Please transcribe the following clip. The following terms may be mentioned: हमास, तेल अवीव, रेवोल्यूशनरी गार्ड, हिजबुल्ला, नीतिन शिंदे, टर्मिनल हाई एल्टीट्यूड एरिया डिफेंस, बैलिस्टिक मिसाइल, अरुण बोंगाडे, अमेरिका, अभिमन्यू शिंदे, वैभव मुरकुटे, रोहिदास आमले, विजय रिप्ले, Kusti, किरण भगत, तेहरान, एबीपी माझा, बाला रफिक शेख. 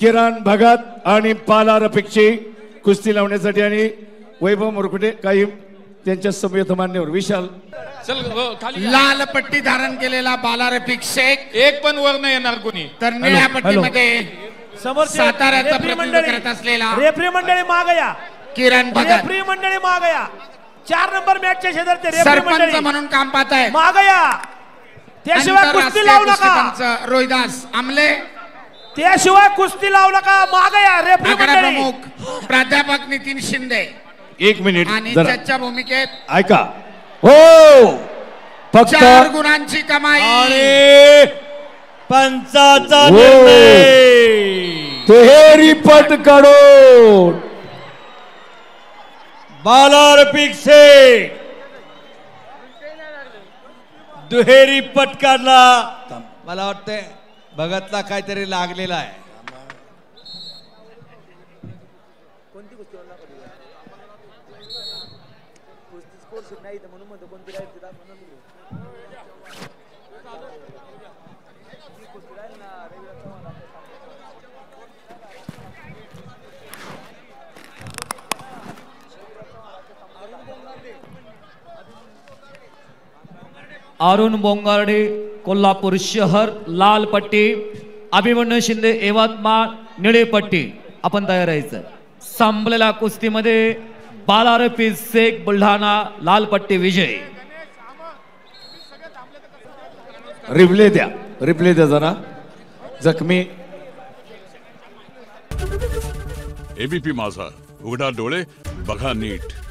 किरण भगत आणि बाला रफिक शेख कुस्ती लावण्यासाठी आणि वैभव मुरकुटे काही त्यांच्या समवेत मान्यवर विशाल चल लाल पट्टी धारण केलेला बाला रफिक शेख एक पण वर नाही येणार कोणी तर निळ्या पट्टीमध्ये समोर साताऱ्याचा प्रतिनिधित्व करत असलेला रेफरी मंडळी मागे या किरण भगत रेफरी मंडळी मागे या 4 नंबर मॅचच्या शेजारचे रेफरी मंडळी सरपंच म्हणून काम पाहत आहे मागे या त्याशिवाय कुस्ती लावू नका सरपंच रोहिदास आमले त्याशिवाय कुस्ती लावू नका मागे या रेफरी मंडळी प्राध्यापक नीतिन शिंदे एक मिनिट चर्चा भूमिकेत ऐका हो फक्त 4 गुणांची कमाई आणि पंचाचा निर्णय तेहेरी पट कडून बाला रफिक शेख दुहेरी पट काढला मला वाटते भगतला काहीतरी लागलेला आहे अरुण बोंगाडे कोल्हापूर शहर लाल पट्टी अभिमन्यू शिंदे यवतमाळ निळे पट्टी आपण तयार राहायचं संपलेल्या कुस्तीमध्ये बाला रफिक शेख बुलढाणा लाल पट्टी विजय रिप्ले द्या जरा जखमी एबीपी माझा उघडा डोळे बघा नीट।